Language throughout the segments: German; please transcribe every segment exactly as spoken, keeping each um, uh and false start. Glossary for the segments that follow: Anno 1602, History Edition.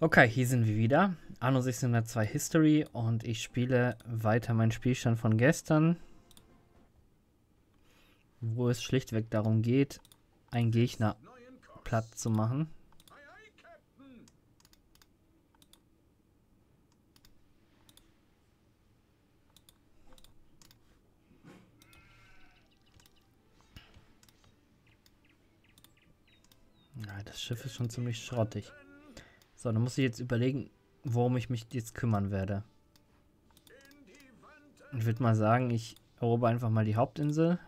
Okay, hier sind wir wieder. Anno sechzehnhundertzwei History und ich spiele weiter meinen Spielstand von gestern, wo es schlichtweg darum geht, einen Gegner platt zu machen. Na, das Schiff ist schon ziemlich schrottig. So, dann muss ich jetzt überlegen, worum ich mich jetzt kümmern werde. Ich würde mal sagen, ich erobere einfach mal die Hauptinsel.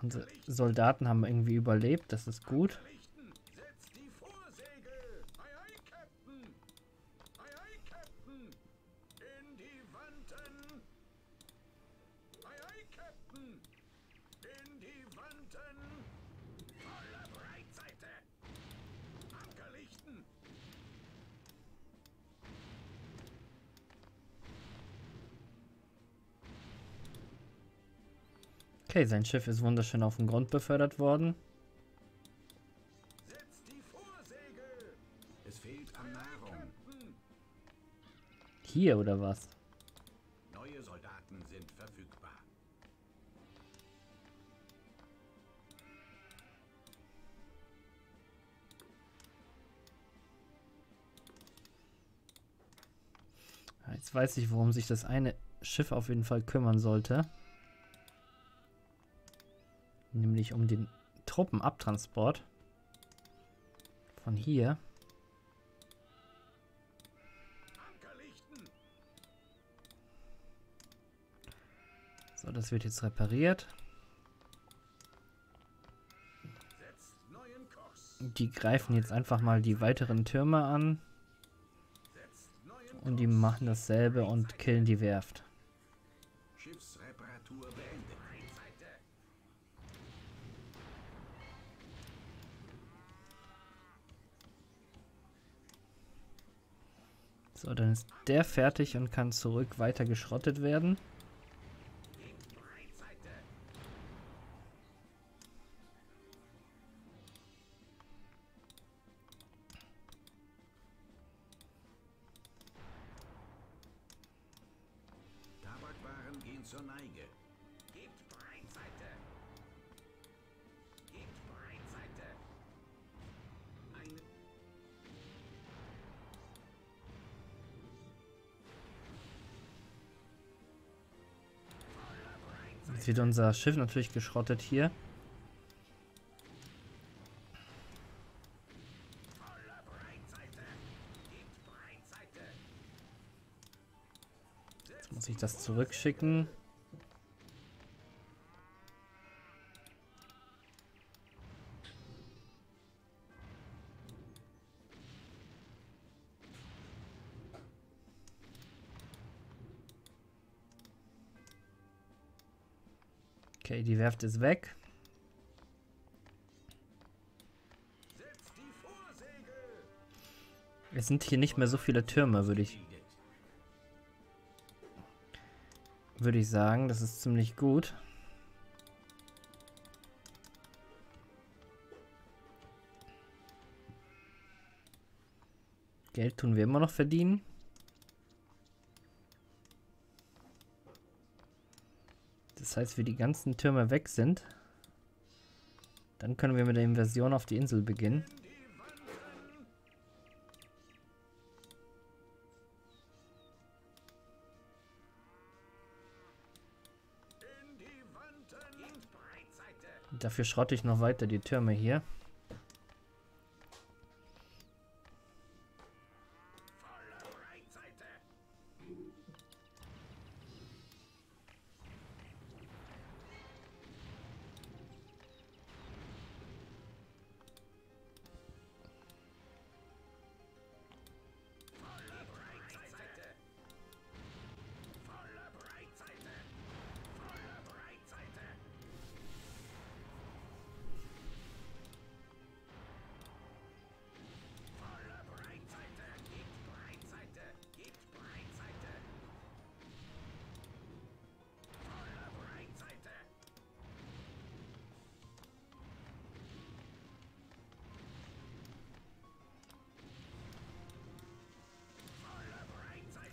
Unsere Soldaten haben irgendwie überlebt, das ist gut. Okay, sein Schiff ist wunderschön auf den Grund befördert worden. Hier oder was? Neue Soldaten sind verfügbar. Jetzt weiß ich, worum sich das eine Schiff auf jeden Fall kümmern sollte. Nämlich um den Truppenabtransport von hier. So, das wird jetzt repariert. Die greifen jetzt einfach mal die weiteren Türme an und die machen dasselbe und killen die Werft. Schiffsreparatur beendet. So, dann ist der fertig und kann zurück weiter geschrottet werden. Tabakwaren gehen zur Neige. Gebt Breitseite. Gebt Breitseite. Eine Jetzt wird unser Schiff natürlich geschrottet hier. Jetzt muss ich das zurückschicken. Okay, die Werft ist weg. Es sind hier nicht mehr so viele Türme, würde ich würde ich sagen. Das ist ziemlich gut. Geld tun wir immer noch verdienen. Das heißt, wenn die ganzen Türme weg sind, dann können wir mit der Invasion auf die Insel beginnen. Dafür schrotte ich noch weiter die Türme hier.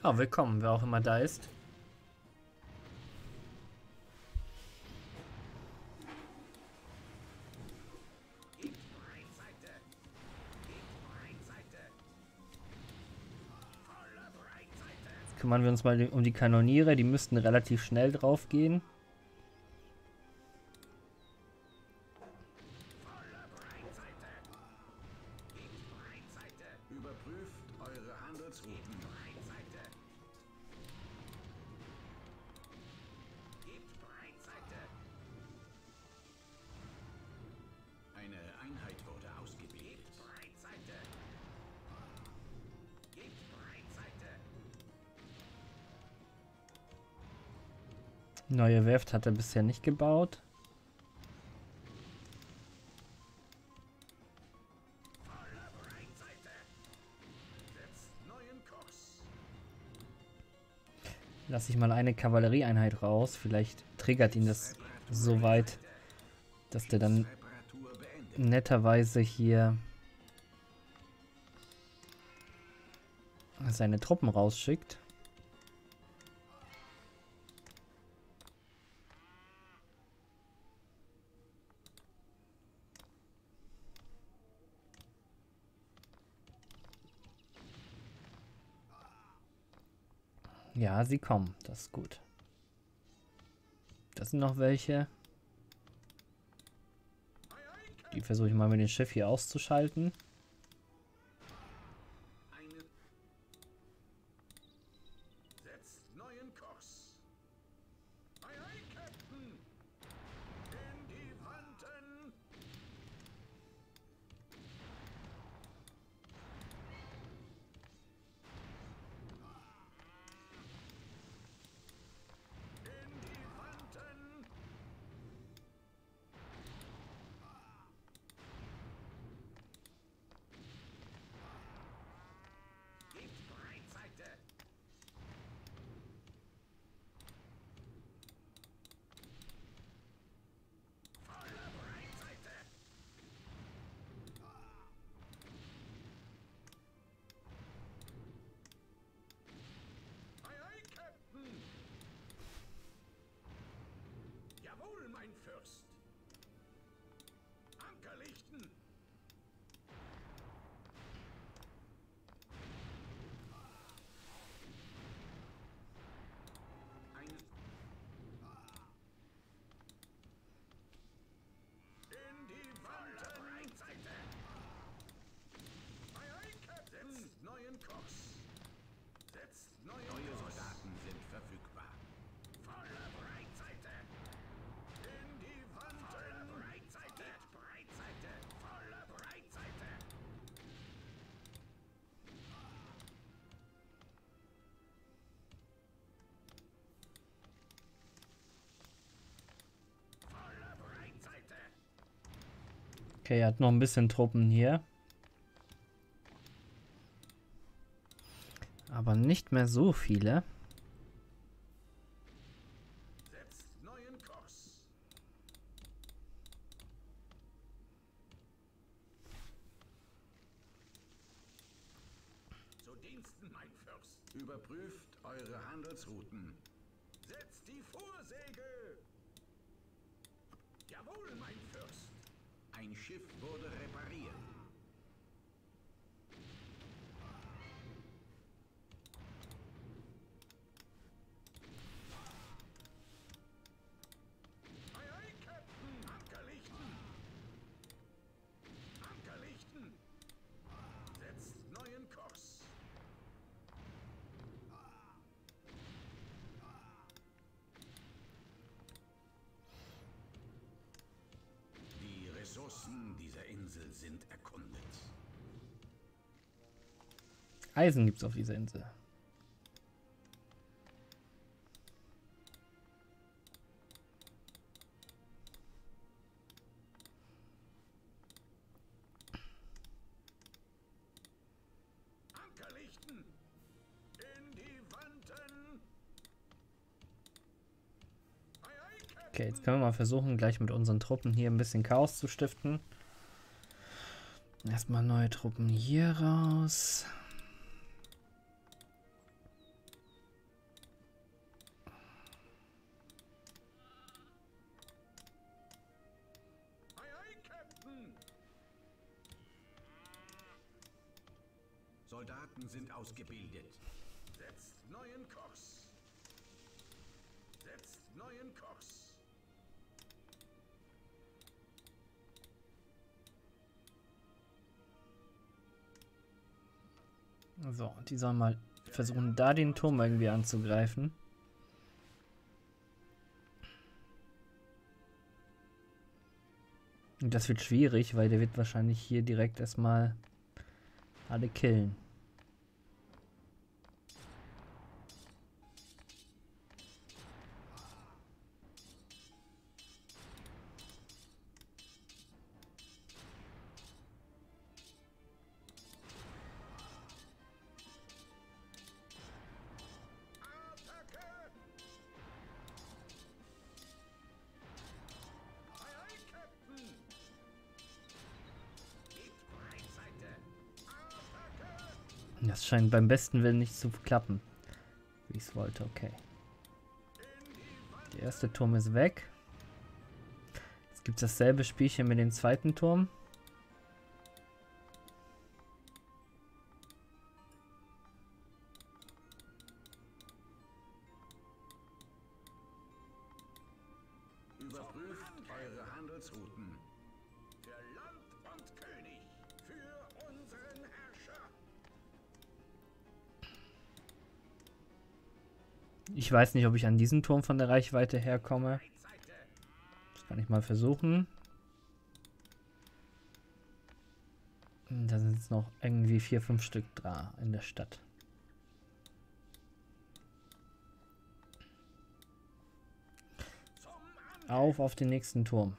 Ja, willkommen, wer auch immer da ist. Jetzt kümmern wir uns mal um die Kanoniere, die müssten relativ schnell drauf gehen. Neue Werft hat er bisher nicht gebaut. Lass ich mal eine Kavallerieeinheit raus. Vielleicht triggert ihn das so weit, dass der dann netterweise hier seine Truppen rausschickt. Ja, sie kommen. Das ist gut. Das sind noch welche. Die versuche ich mal mit dem Schiff hier auszuschalten. Okay, er hat noch ein bisschen Truppen hier. Aber nicht mehr so viele. Zu Diensten, mein Fürst. Überprüft eure Handelsrouten. Setzt die Vorsegel! Jawohl, mein Fürst! Ein Schiff wurde repariert. Ei, ei, Captain! Ankerlichten! Ankerlichten! Setzt neuen Kurs! Ressourcen dieser Insel sind erkundet. Eisen gibt's auf dieser Insel. Ankerlichten in die Wanten. Okay, jetzt können wir mal versuchen, gleich mit unseren Truppen hier ein bisschen Chaos zu stiften. Erstmal neue Truppen hier raus. Soldaten sind ausgebildet. Setzt neuen Kurs. Setzt neuen Kurs. So, die sollen mal versuchen, da den Turm irgendwie anzugreifen. Und das wird schwierig, weil der wird wahrscheinlich hier direkt erstmal alle killen. Das scheint beim besten Willen nicht zu klappen, wie ich es wollte. Okay. Der erste Turm ist weg. Jetzt gibt es dasselbe Spielchen mit dem zweiten Turm. Überprüft eure Handelsrouten. Der Land und König für unseren Herrscher. Ich weiß nicht, ob ich an diesen Turm von der Reichweite herkomme. Das kann ich mal versuchen. Da sind jetzt noch irgendwie vier, fünf Stück dran in der Stadt. Auf auf den nächsten Turm.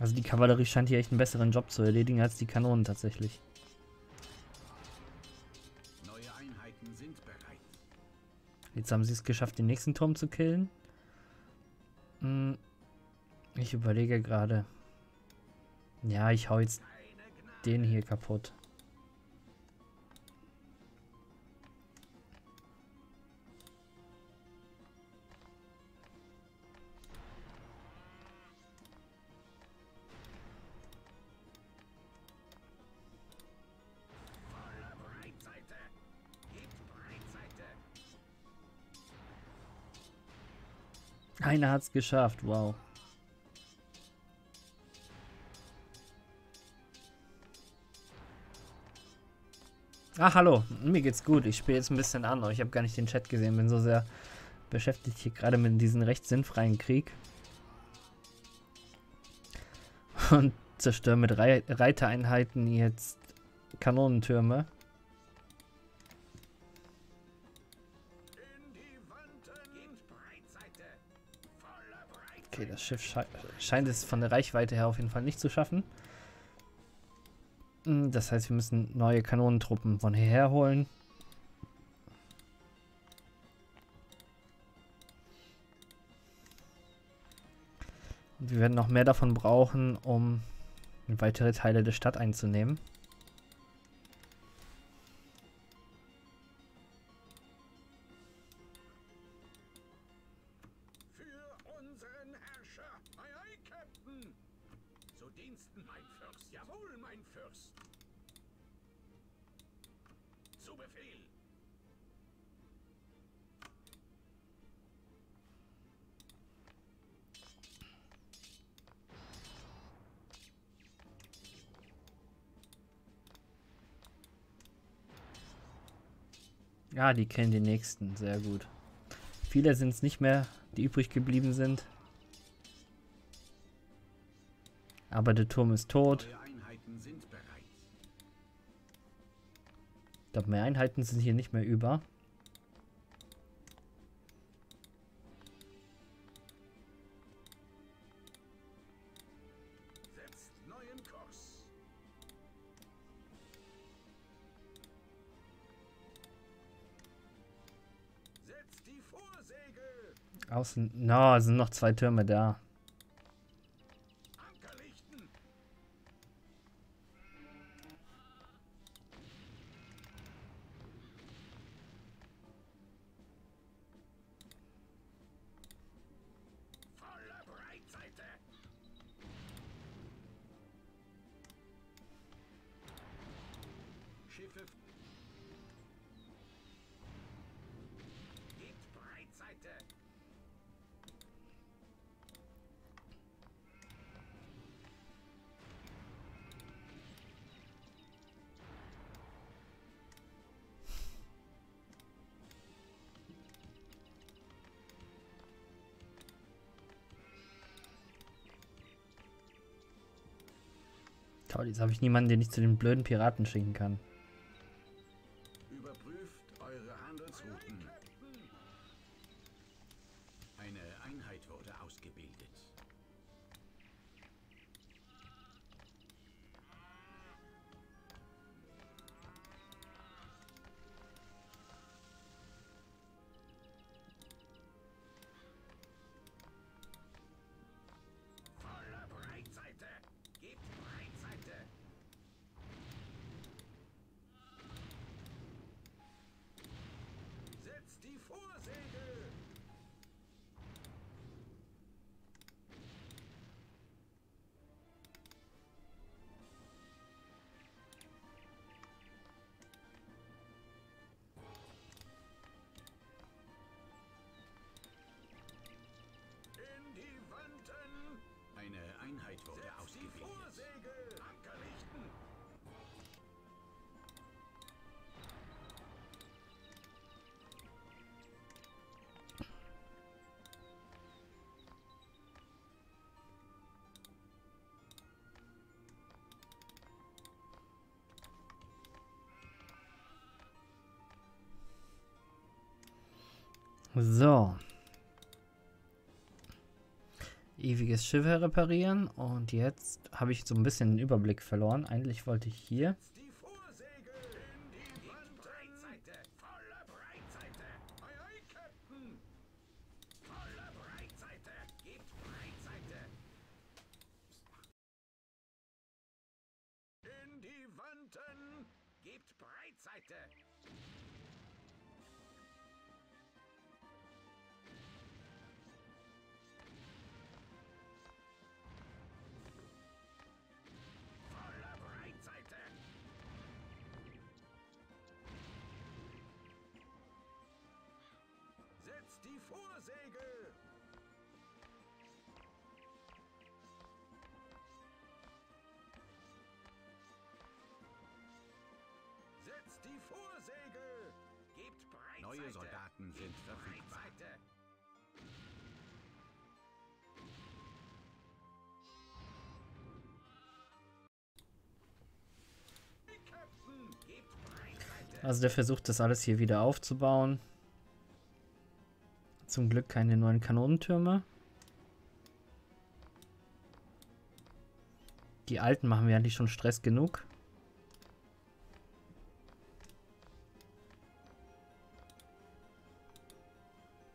Also die Kavallerie scheint hier echt einen besseren Job zu erledigen als die Kanonen tatsächlich. Neue Einheiten sind bereit. Jetzt haben sie es geschafft, den nächsten Turm zu killen. Hm, ich überlege gerade. Ja, ich hau jetzt den hier kaputt. Einer hat es geschafft, wow. Ach, hallo, mir geht's gut. Ich spiele jetzt ein bisschen Anno. Ich habe gar nicht den Chat gesehen, bin so sehr beschäftigt hier gerade mit diesem recht sinnfreien Krieg. Und zerstöre mit Re Reitereinheiten jetzt Kanonentürme. Okay, das Schiff sche scheint es von der Reichweite her auf jeden Fall nicht zu schaffen. Das heißt, wir müssen neue Kanonentruppen von hierher holen. Und wir werden noch mehr davon brauchen, um weitere Teile der Stadt einzunehmen. Ja, die kennen den nächsten, sehr gut. Viele sind es nicht mehr, die übrig geblieben sind. Aber der Turm ist tot. Ich glaube, mehr Einheiten sind hier nicht mehr über. Außen. Na, no, sind noch zwei Türme da. Jetzt habe ich niemanden, den ich zu den blöden Piraten schicken kann. Überprüft eure Handelsrouten. Eine Einheit wurde ausgebildet. So. Ewiges Schiff reparieren und jetzt habe ich so ein bisschen den Überblick verloren. Eigentlich wollte ich hier. Die Vorsegel! Setzt die Vorsegel! Gebt Breitseite! Neue Soldaten sind verfügbar. Also der versucht das alles hier wieder aufzubauen. Zum Glück keine neuen Kanonentürme. Die alten machen wir eigentlich schon Stress genug.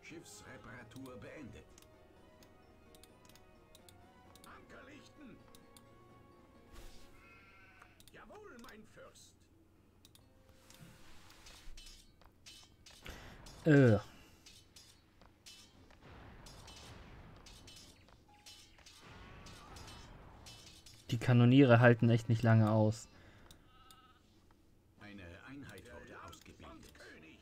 Schiffsreparatur beendet. Anker lichten. Jawohl, mein Fürst. Äh. Die Kanoniere halten echt nicht lange aus. Eine Einheit wurde ausgebildet. König.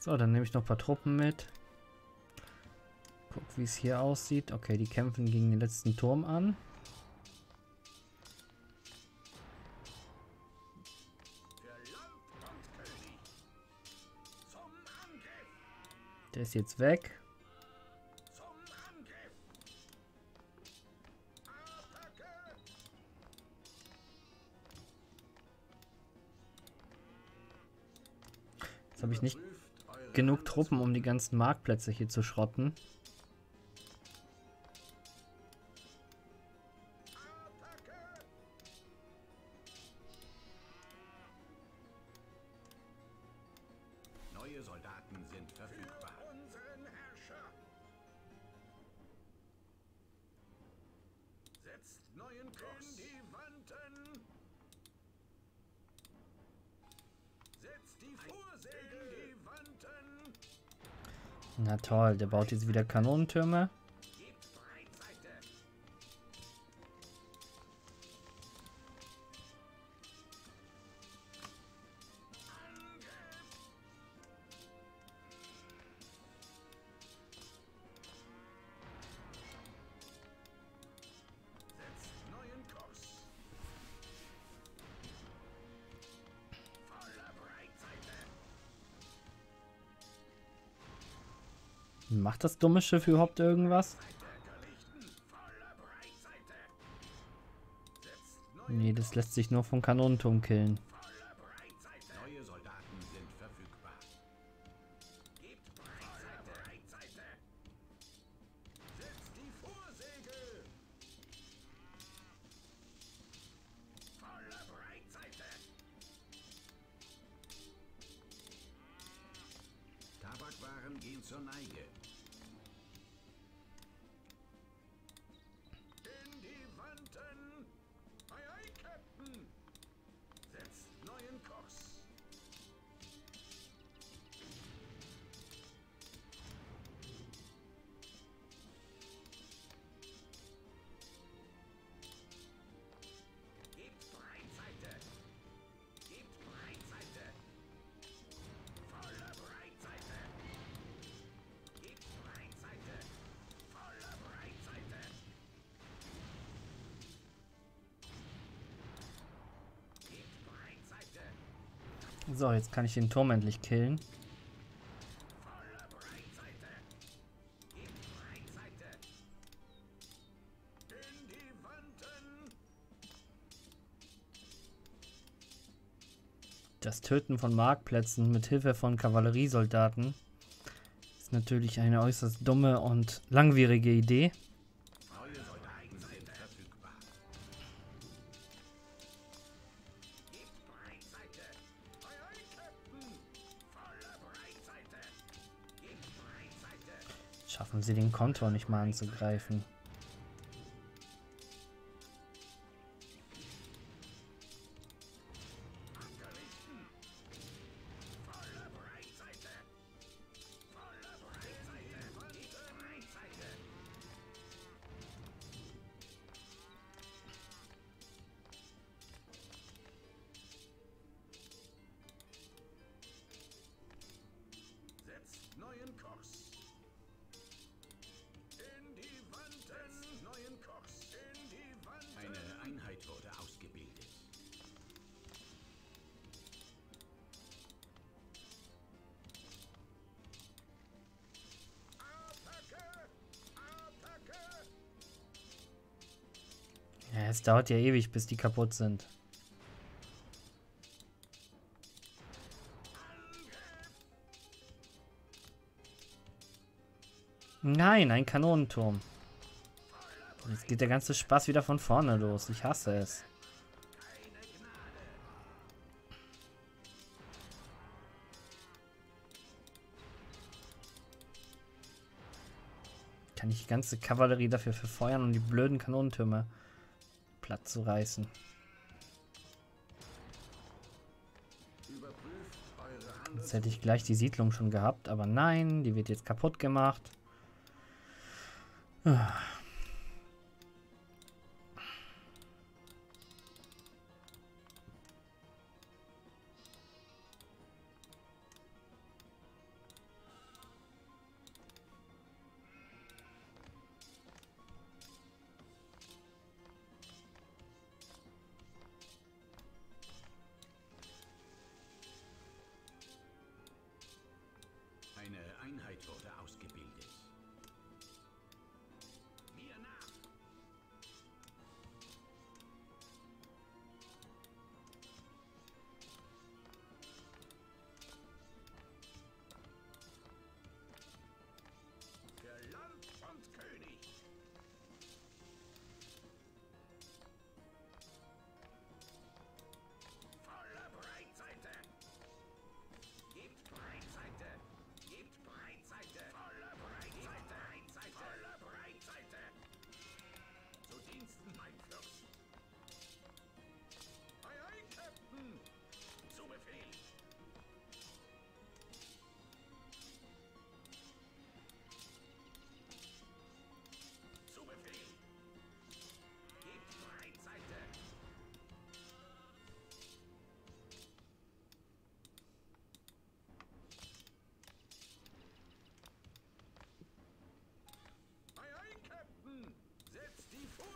So, dann nehme ich noch ein paar Truppen mit. Guck, wie es hier aussieht. Okay, die kämpfen gegen den letzten Turm an. Der ist jetzt weg. Jetzt habe ich nicht genug Truppen, um die ganzen Marktplätze hier zu schrotten. Na toll, der baut jetzt wieder Kanonentürme. Macht das dumme Schiff überhaupt irgendwas? Nee, das lässt sich nur vom Kanonenturm killen. So, jetzt kann ich den Turm endlich killen. Das Töten von Marktplätzen mit Hilfe von Kavalleriesoldaten ist natürlich eine äußerst dumme und langwierige Idee. Schaffen sie den Kontor nicht mal anzugreifen. Es dauert ja ewig, bis die kaputt sind. Nein, ein Kanonenturm. Jetzt geht der ganze Spaß wieder von vorne los. Ich hasse es. Kann ich die ganze Kavallerie dafür verfeuern und die blöden Kanonentürme platt zu reißen. Jetzt hätte ich gleich die Siedlung schon gehabt, aber nein, die wird jetzt kaputt gemacht.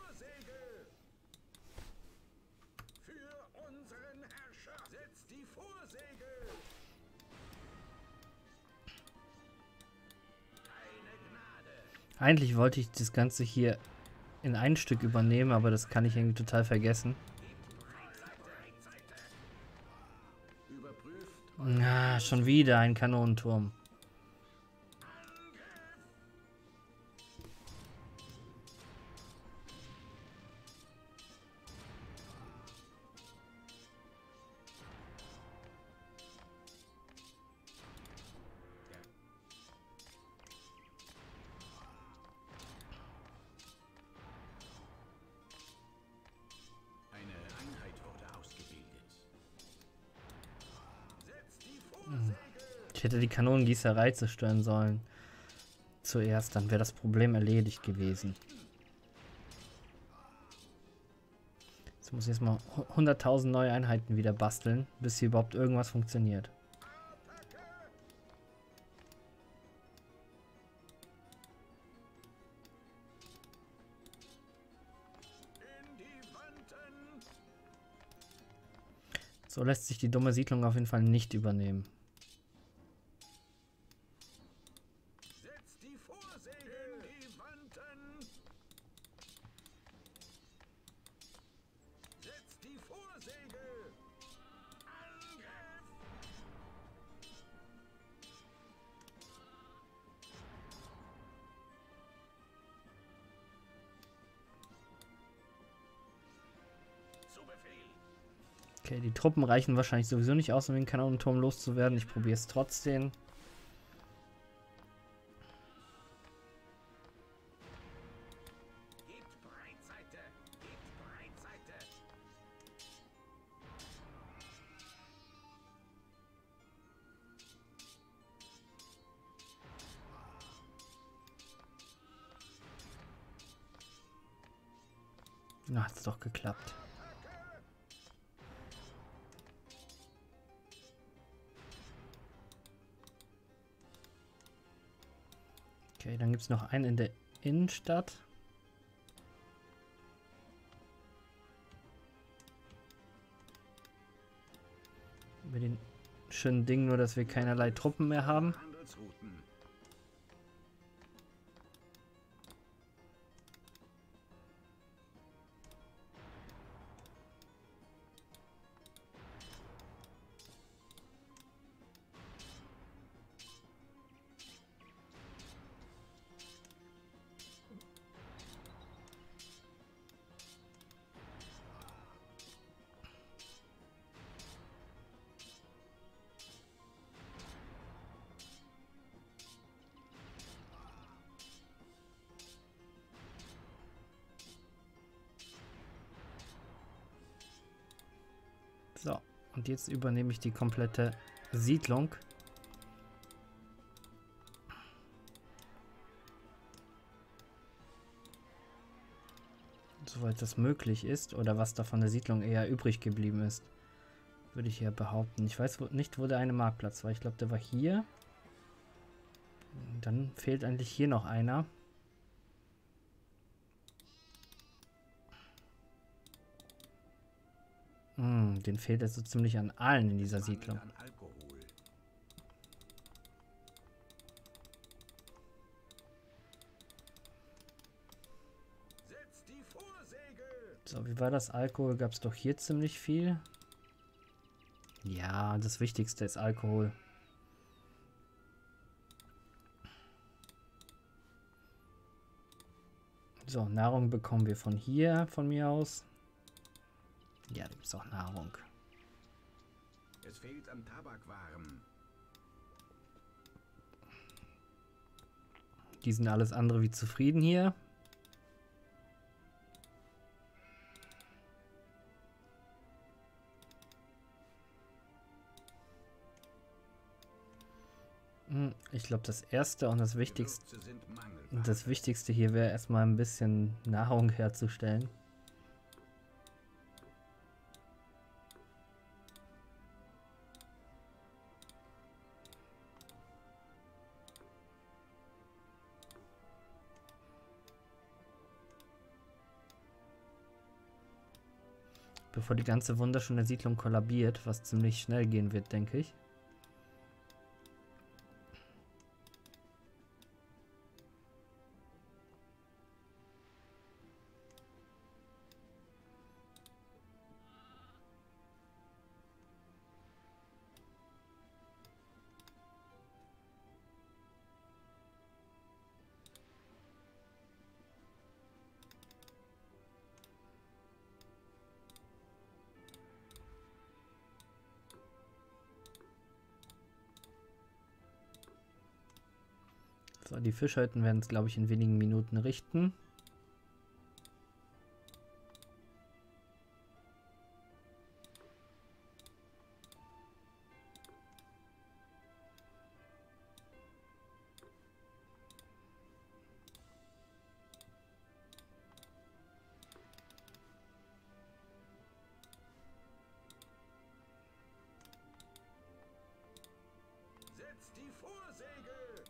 Vorsegel! Für unseren Herrscher setzt die Vorsegel! Eigentlich wollte ich das Ganze hier in ein Stück übernehmen, aber das kann ich irgendwie total vergessen. Na, ah, schon wieder ein Kanonenturm. Ich hätte die Kanonengießerei zerstören sollen. Zuerst, dann wäre das Problem erledigt gewesen. Jetzt muss ich erstmal hunderttausend neue Einheiten wieder basteln, bis hier überhaupt irgendwas funktioniert. So lässt sich die dumme Siedlung auf jeden Fall nicht übernehmen. Okay, die Truppen reichen wahrscheinlich sowieso nicht aus, um den Kanonenturm loszuwerden. Ich probiere es trotzdem. Na, hat's doch geklappt. Okay, dann gibt es noch einen in der Innenstadt. Mit dem schönen Ding nur, dass wir keinerlei Truppen mehr haben. So, und jetzt übernehme ich die komplette Siedlung. Soweit das möglich ist, oder was da von der Siedlung eher übrig geblieben ist, würde ich ja behaupten. Ich weiß nicht, wo der eine Marktplatz war. Ich glaube, der war hier. Dann fehlt eigentlich hier noch einer. Den fehlt es so ziemlich an allen in dieser Siedlung. So, wie war das? Alkohol gab es doch hier ziemlich viel. Ja, das Wichtigste ist Alkohol. So, Nahrung bekommen wir von hier, von mir aus. Ja, da gibt es auch Nahrung. Es fehlt an Tabakwaren. Die sind alles andere wie zufrieden hier. Ich glaube, das erste und das wichtigste, das wichtigste hier wäre erstmal ein bisschen Nahrung herzustellen. bevor die ganze wunderschöne Siedlung kollabiert, was ziemlich schnell gehen wird, denke ich. Die Fischhütten werden es, glaube ich, in wenigen Minuten richten. Setzt die Vorsegel!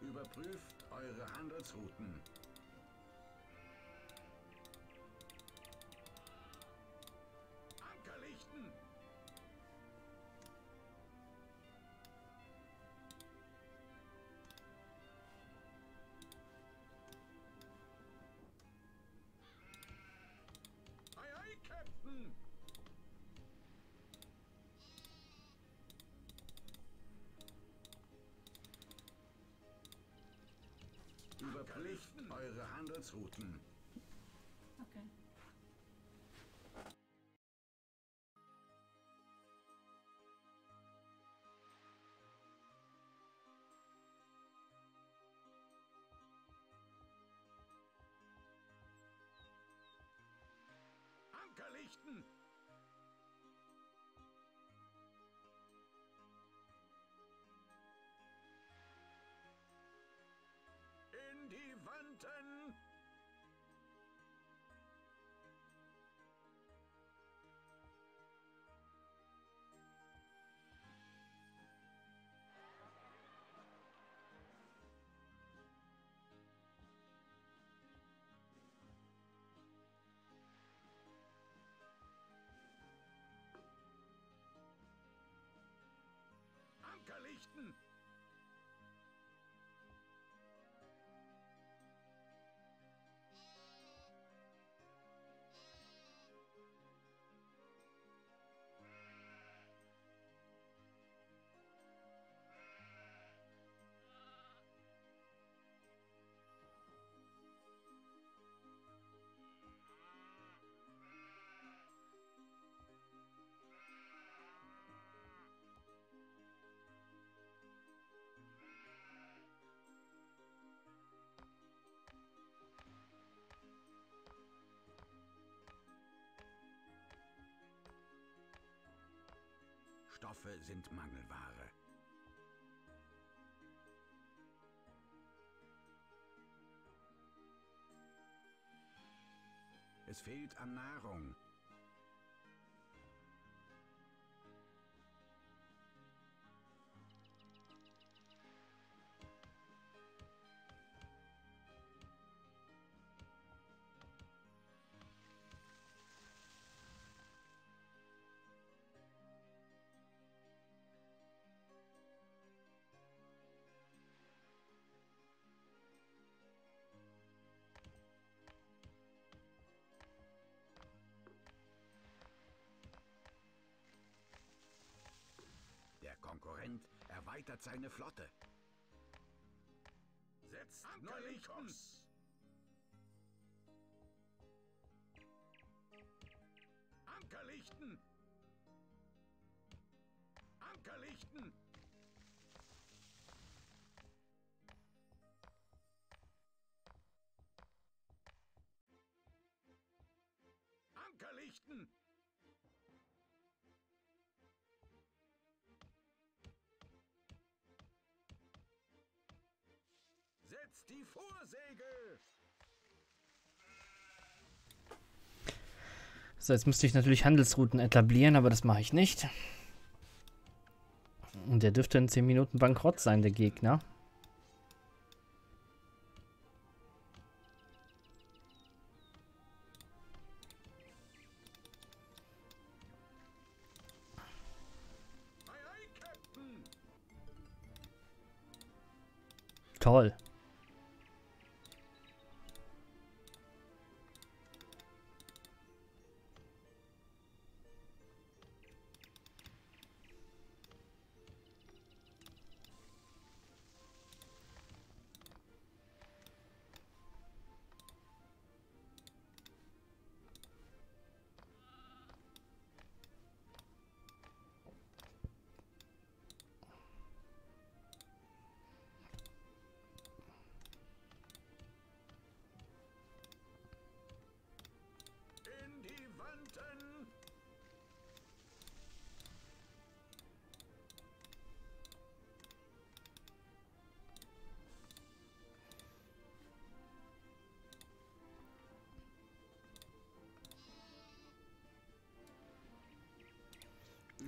Überprüft eure Handelsrouten. Ankerlichten! Ei, ei, Captain! Überprüft eure Handelsrouten. Okay. Ankerlichten! Die Wanten! Ankerlichten! Stoffe sind Mangelware. Es fehlt an Nahrung. Der Konkurrent erweitert seine Flotte. Setzt neue Kurs. Ankerlichten! Ankerlichten! Ankerlichten! Setzt die Vorsegel! So, jetzt müsste ich natürlich Handelsrouten etablieren, aber das mache ich nicht. Und der dürfte in zehn Minuten bankrott sein, der Gegner. Toll.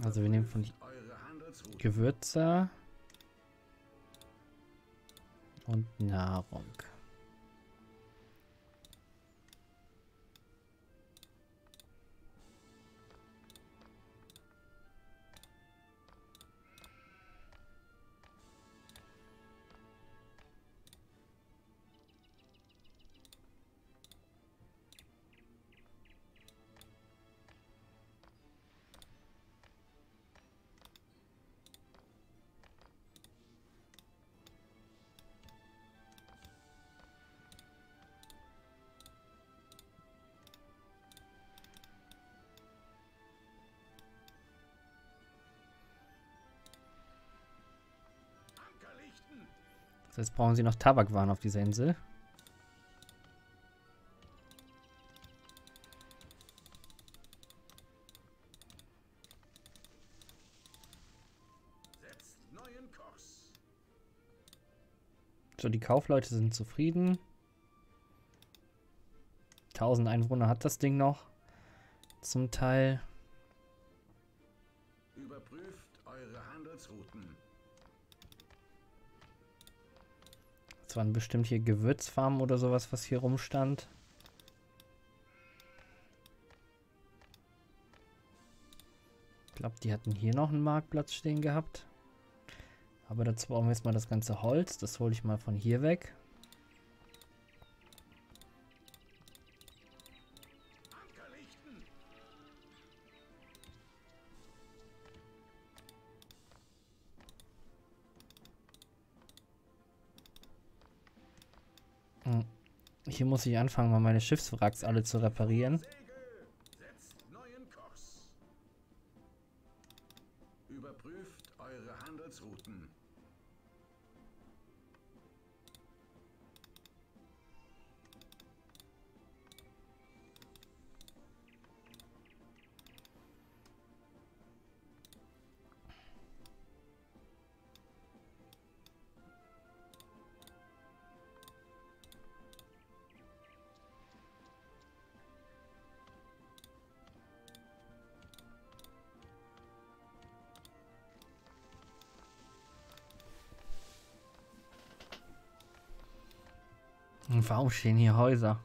Also wir nehmen von Gewürze und Nahrung. Jetzt brauchen sie noch Tabakwaren auf dieser Insel. So, die Kaufleute sind zufrieden. tausend Einwohner hat das Ding noch. Zum Teil. Überprüft eure Handelsrouten. Das waren bestimmt hier Gewürzfarmen oder sowas, was hier rumstand. Ich glaube, die hatten hier noch einen Marktplatz stehen gehabt. Aber dazu brauchen wir jetzt mal das ganze Holz. Das hole ich mal von hier weg. Hier muss ich anfangen, mal meine Schiffswracks alle zu reparieren. Überprüft eure Handelsrouten. Warum stehen hier Häuser?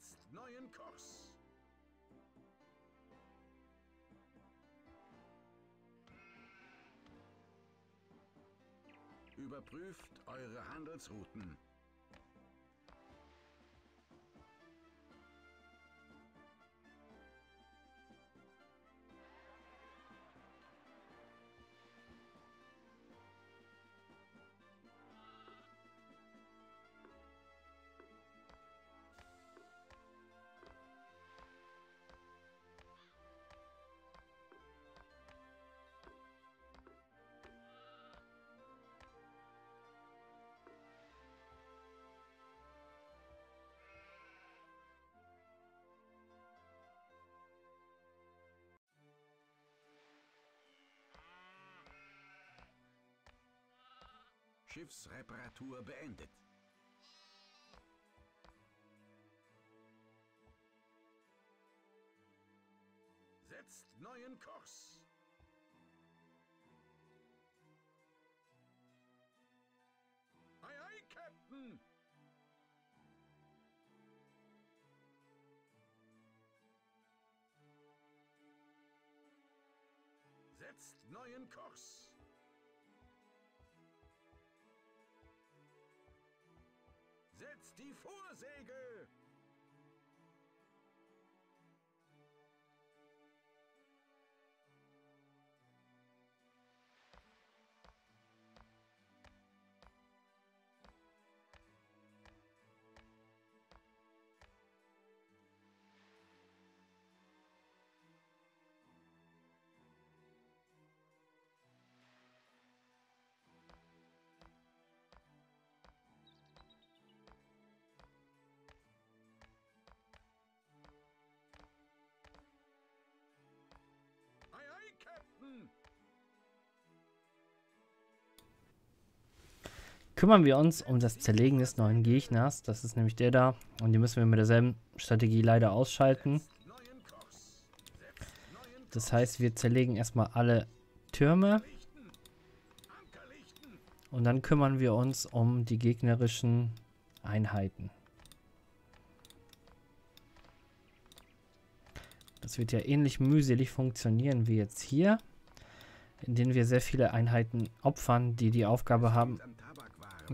jetzt neuen Kurs. Überprüft eure Handelsrouten. Schiffsreparatur beendet. Setzt neuen Kurs. Ei, ei, Captain! Setzt neuen Kurs. Setzt die Vorsegel! Kümmern wir uns um das Zerlegen des neuen Gegners. Das ist nämlich der da. Und die müssen wir mit derselben Strategie leider ausschalten. Das heißt, wir zerlegen erstmal alle Türme. Und dann kümmern wir uns um die gegnerischen Einheiten. Das wird ja ähnlich mühselig funktionieren wie jetzt hier, indem wir sehr viele Einheiten opfern, die die Aufgabe haben,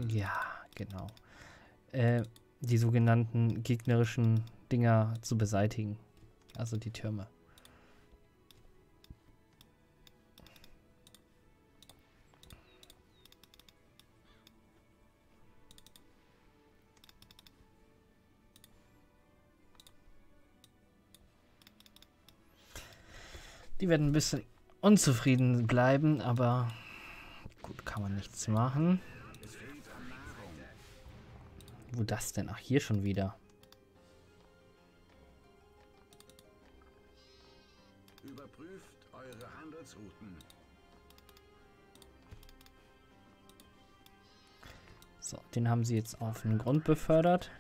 ja, genau, äh, die sogenannten gegnerischen Dinger zu beseitigen, also die Türme. Die werden ein bisschen unzufrieden bleiben, aber gut, kann man nichts machen. Wo das denn? Ach, hier schon wieder. Überprüft eure Handelsrouten. So, den haben sie jetzt auf den Grund befördert.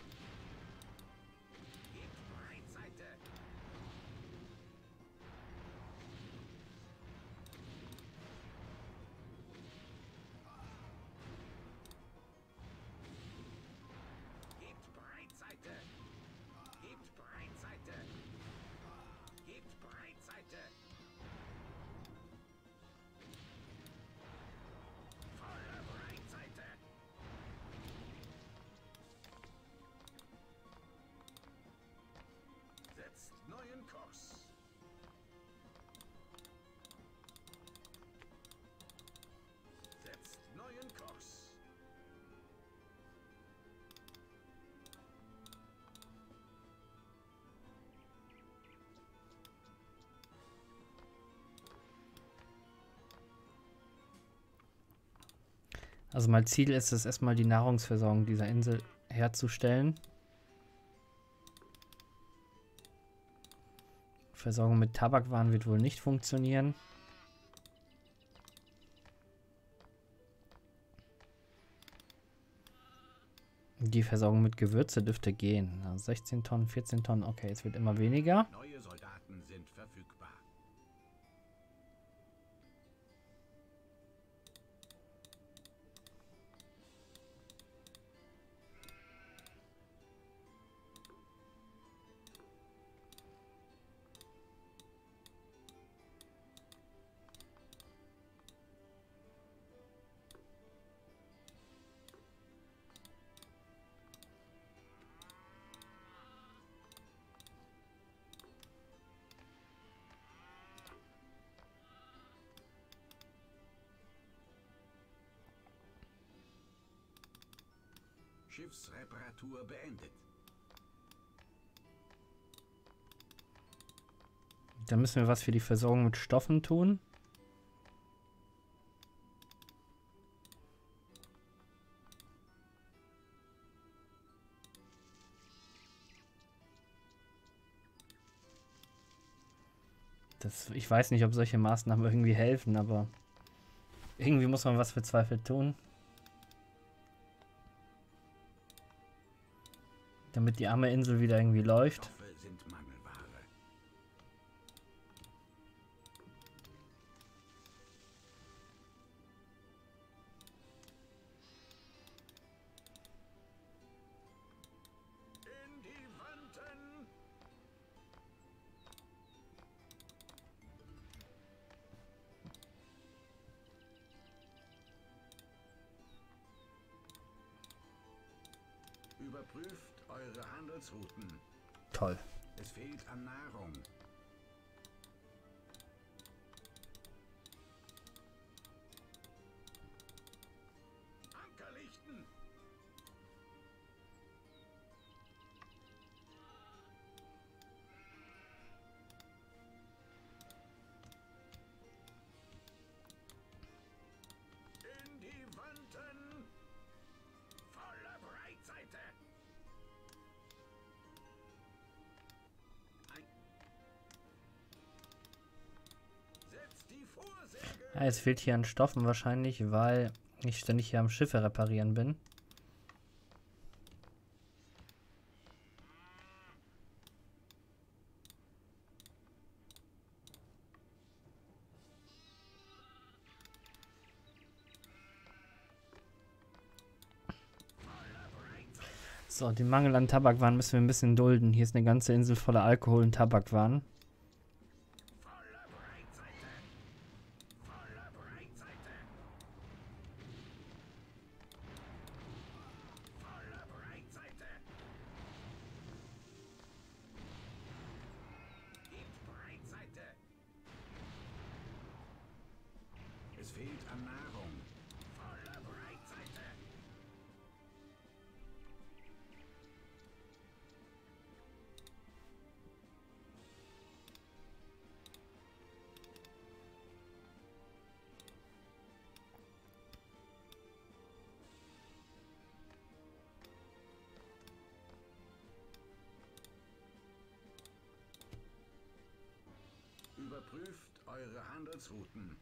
Also mein Ziel ist es erstmal, die Nahrungsversorgung dieser Insel herzustellen. Versorgung mit Tabakwaren wird wohl nicht funktionieren. Die Versorgung mit Gewürze dürfte gehen. Also sechzehn Tonnen, vierzehn Tonnen, okay, es wird immer weniger. Neue Soldaten sind verfügbar. Schiffsreparatur beendet. Da müssen wir was für die Versorgung mit Stoffen tun. Das, ich weiß nicht, ob solche Maßnahmen irgendwie helfen, aber irgendwie muss man was verzweifelt tun. Damit die arme Insel wieder irgendwie läuft. Überprüft eure Handelsrouten. Toll. Es fehlt an Nahrung. Ankerlichten. In die Wanten. Volle Breitseite. Ja, es fehlt hier an Stoffen wahrscheinlich, weil ich ständig hier am Schiffe reparieren bin. So, den Mangel an Tabakwaren müssen wir ein bisschen dulden. Hier ist eine ganze Insel voller Alkohol und Tabakwaren. Es fehlt an Nahrung. Volle Breitseite. Überprüft eure Handelsrouten.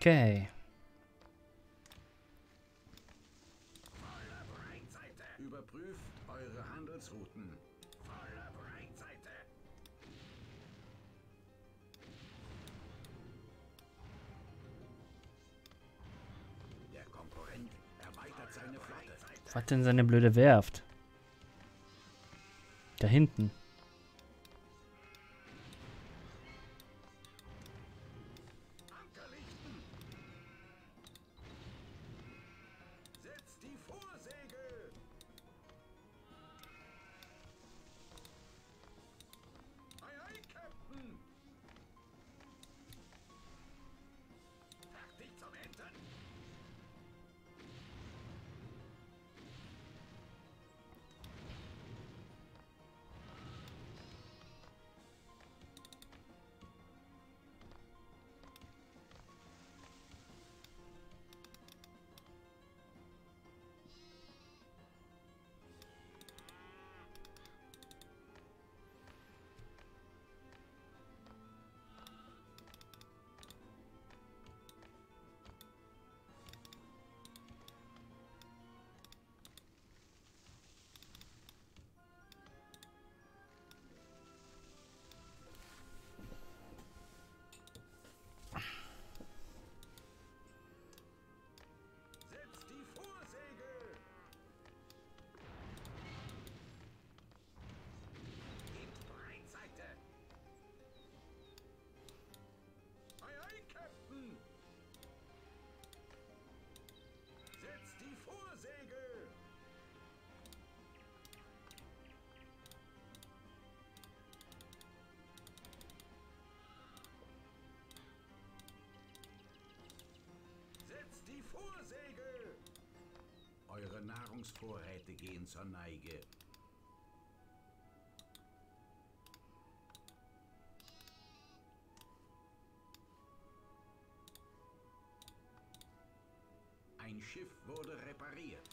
Okay. Überprüft eure Handelsrouten. Volle Breitseite. Der Konkurrent erweitert seine Flotte. Was denn seine blöde Werft? Da hinten. Vorsegel! Eure Nahrungsvorräte gehen zur Neige. Ein Schiff wurde repariert.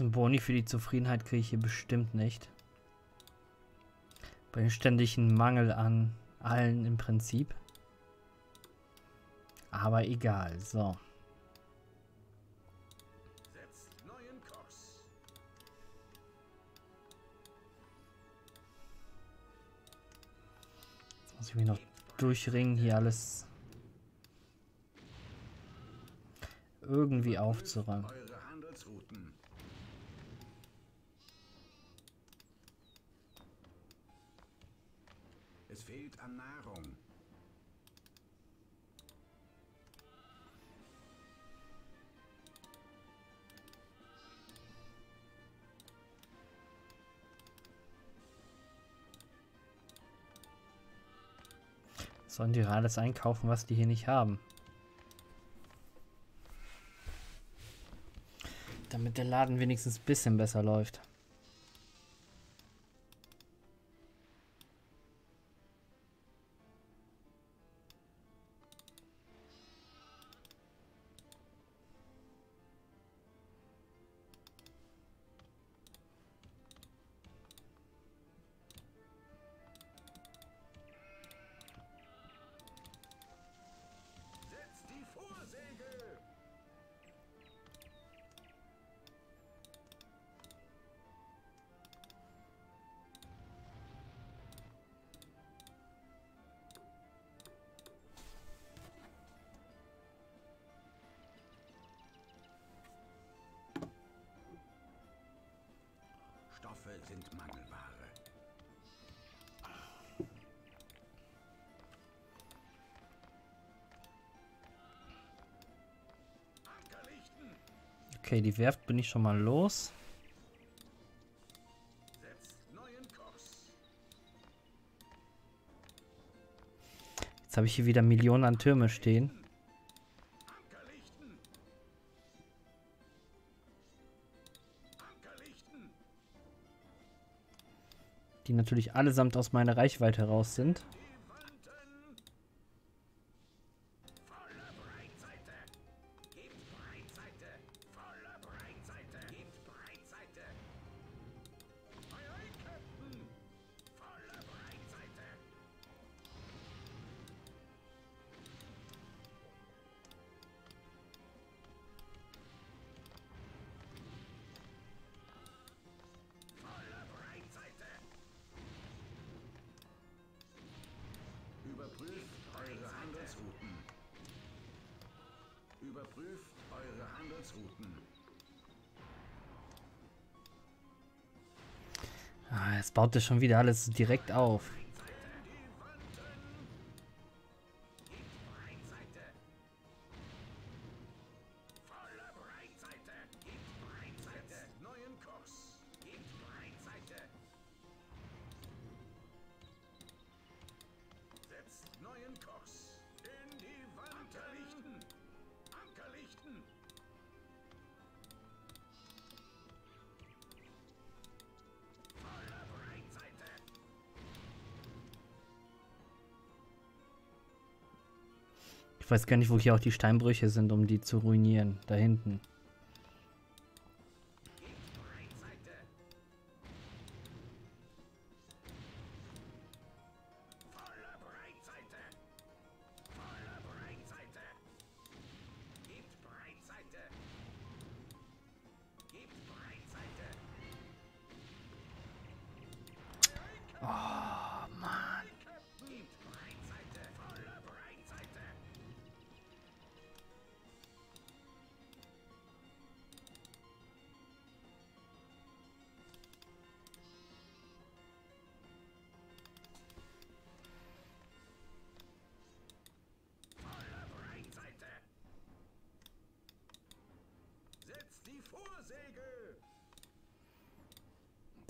Ein Boni für die Zufriedenheit kriege ich hier bestimmt nicht. Bei dem ständigen Mangel an allen im Prinzip. Aber egal, so. Setzt neuen Kurs. Jetzt muss ich mich noch durchringen, hier alles irgendwie aufzuräumen. Es fehlt an Nahrung. Sollen die alles einkaufen, was die hier nicht haben? Damit der Laden wenigstens ein bisschen besser läuft. Sind Mangelware. Okay, die Werft bin ich schon mal los. Jetzt habe ich hier wieder Millionen an Türme stehen. Die natürlich allesamt aus meiner Reichweite heraus sind. Überprüft eure Handelsrouten. Ah, jetzt baut das schon wieder alles direkt auf. Ich weiß gar nicht, wo hier auch die Steinbrüche sind, um die zu ruinieren. Da hinten.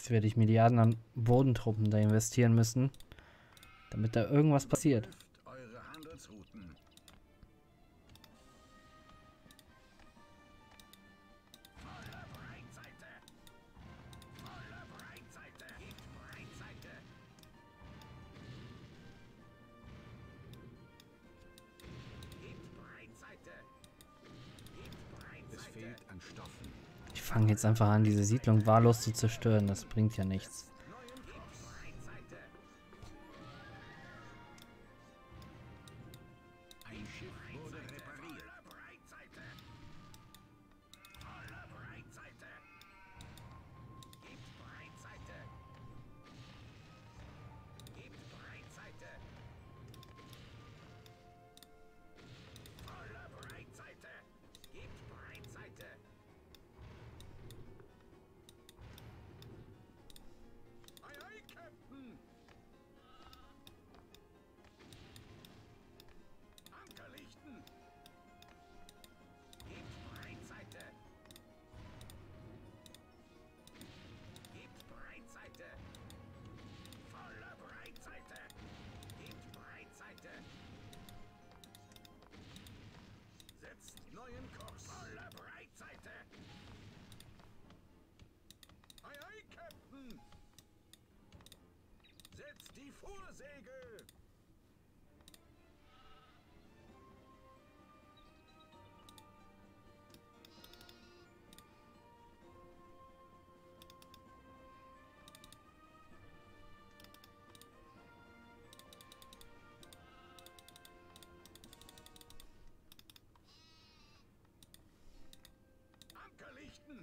Jetzt werde ich Milliarden an Bodentruppen da investieren müssen, damit da irgendwas passiert. Ich fange jetzt einfach an, diese Siedlung wahllos zu zerstören. Das bringt ja nichts. Vorsegel! Ankerlichten! In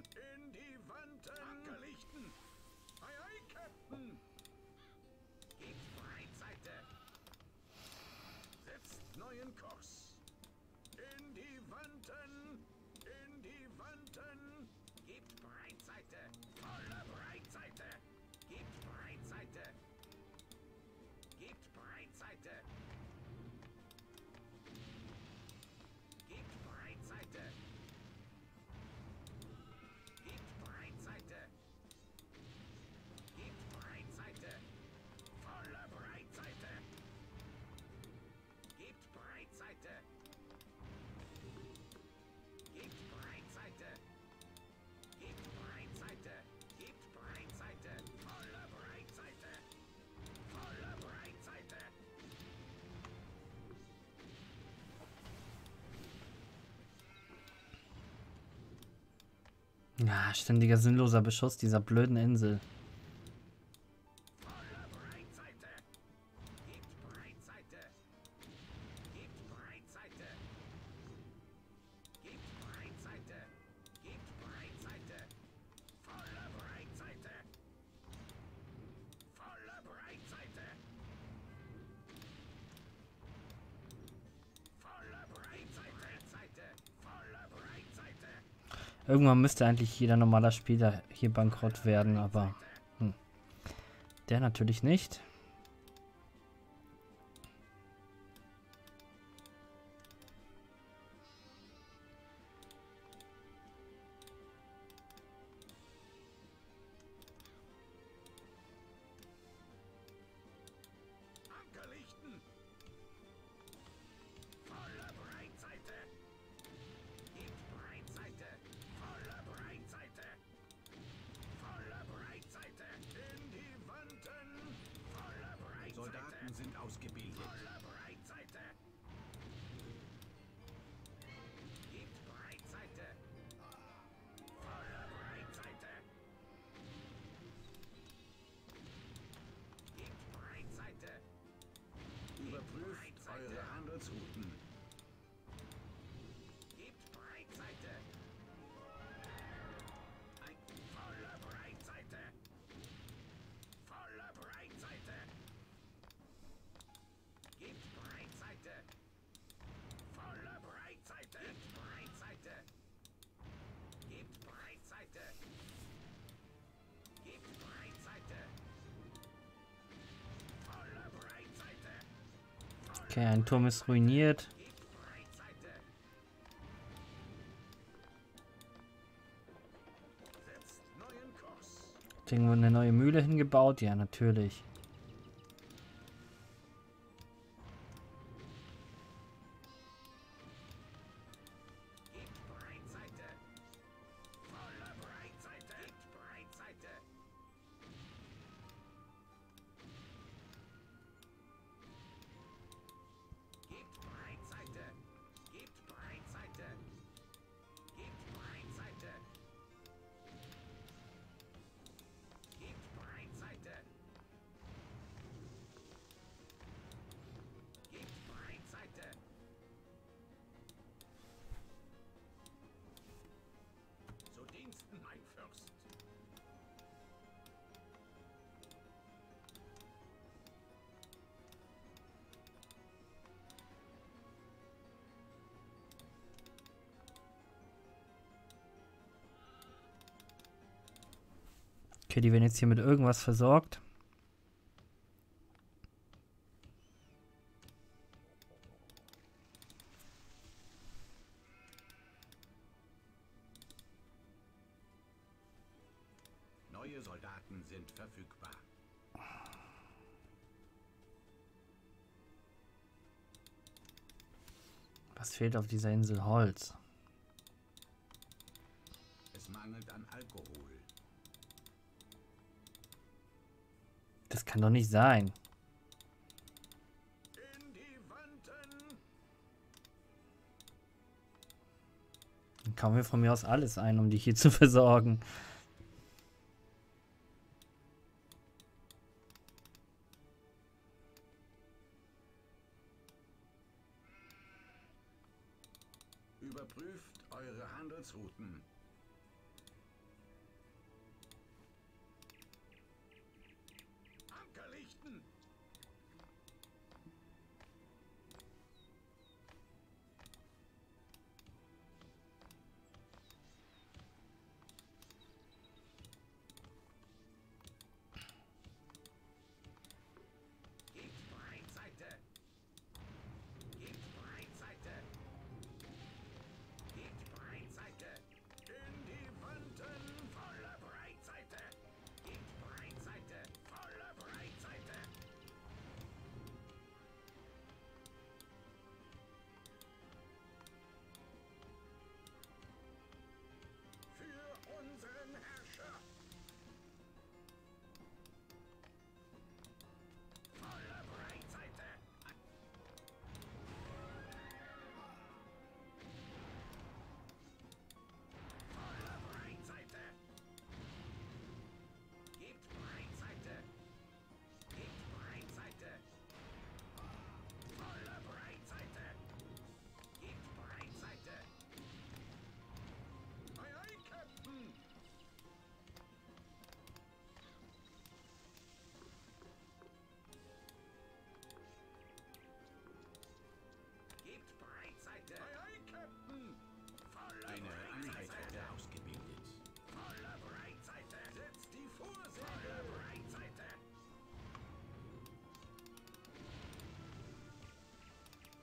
die Wanten! Ankerlichten! Ei, ei, Captain! Neuen Kurs. In die Wanten, in die Wanten. Gebt Breitseite, volle Breitseite. Gebt Breitseite. Gebt Breitseite. Gebt Breitseite. Gebt Breitseite. Gebt Breitseite. Volle Breitseite. Breitseite. Gebt Breitseite. Gebt Breitseite. Gebt Breitseite. Volle Breitseite. Volle Breitseite. Na, ständiger sinnloser Beschuss dieser blöden Insel. Irgendwann müsste eigentlich jeder normaler Spieler hier bankrott werden, aber hm, der natürlich nicht. Soldaten sind ausgebildet. Volle Breitseite. Gebt Breitseite. Volle Breitseite. Gebt Breitseite. Überprüft eure Handelsrouten. Gebt Breitseite. Volle Breitseite. Volle Breitseite. Gebt Breitseite! Volle Breitseite! Gebt Breitseite! Gebt Breitseite! Gebt Breitseite! Volle Breitseite! Okay, ein Turm ist ruiniert. Ist irgendwo eine neue Mühle hingebaut? Ja, natürlich. Okay, die werden jetzt hier mit irgendwas versorgt. Neue Soldaten sind verfügbar. Was fehlt auf dieser Insel? Holz. Es mangelt an Alkohol. Das kann doch nicht sein. In die Wanten. Dann kaufen wir von mir aus alles ein, um die hier zu versorgen. Überprüft eure Handelsrouten.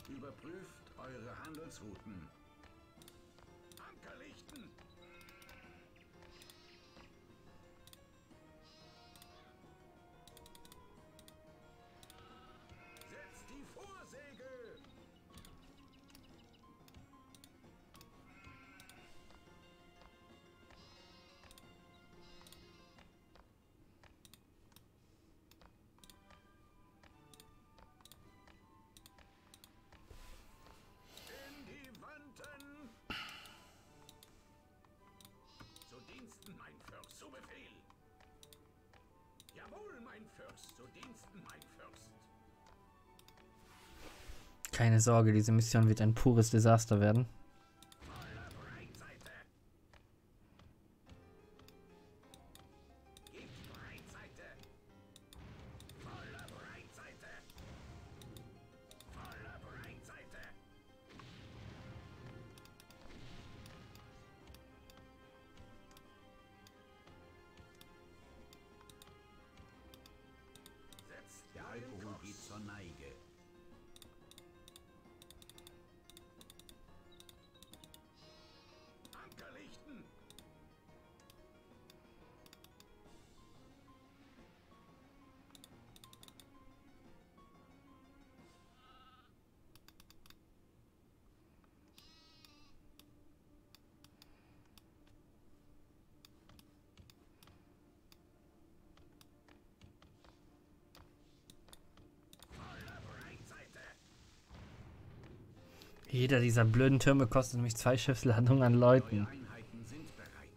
Überprüft eure Handelsrouten. Ankerlichten. Setzt die Vorsegel. Keine Sorge, diese Mission wird ein pures Desaster werden. Jeder dieser blöden Türme kostet mich zwei Schiffsladungen an Leuten.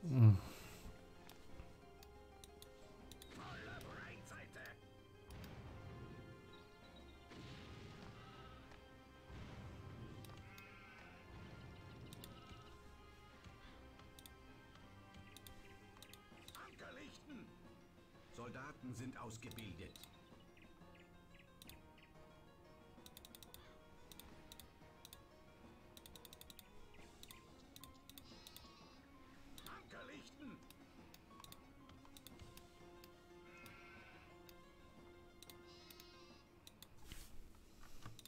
Hm. Soldaten sind ausgebildet. Ankerlichten.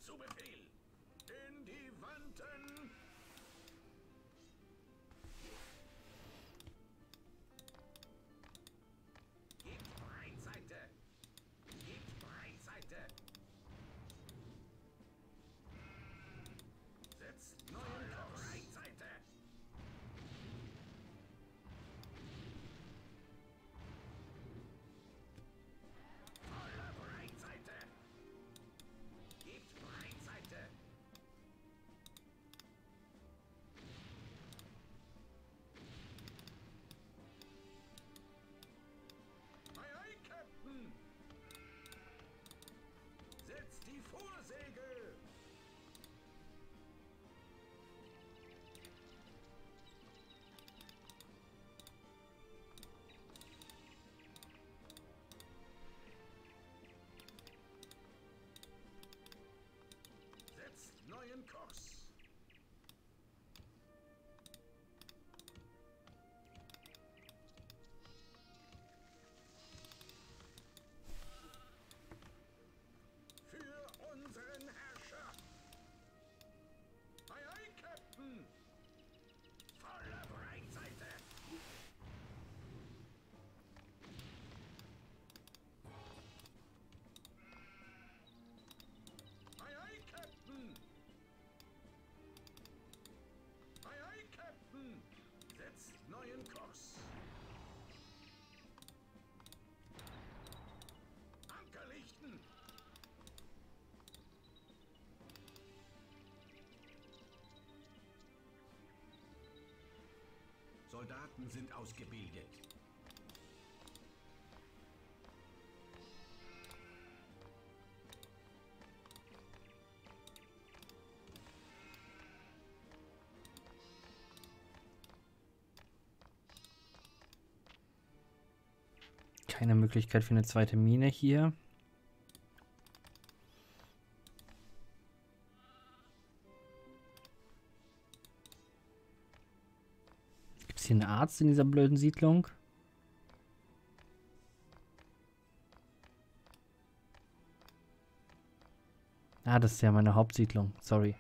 Zu Befehl. In die Wanten. Kurs. Für unseren Herrscher. Ei, ei, Captain. Volle Breitseite. Ei, ei, Captain. Setzt neuen Kurs. Anker lichten. Soldaten sind ausgebildet. Keine Möglichkeit für eine zweite Mine hier. Gibt es hier einen Arzt in dieser blöden Siedlung? Ah, das ist ja meine Hauptsiedlung. Sorry.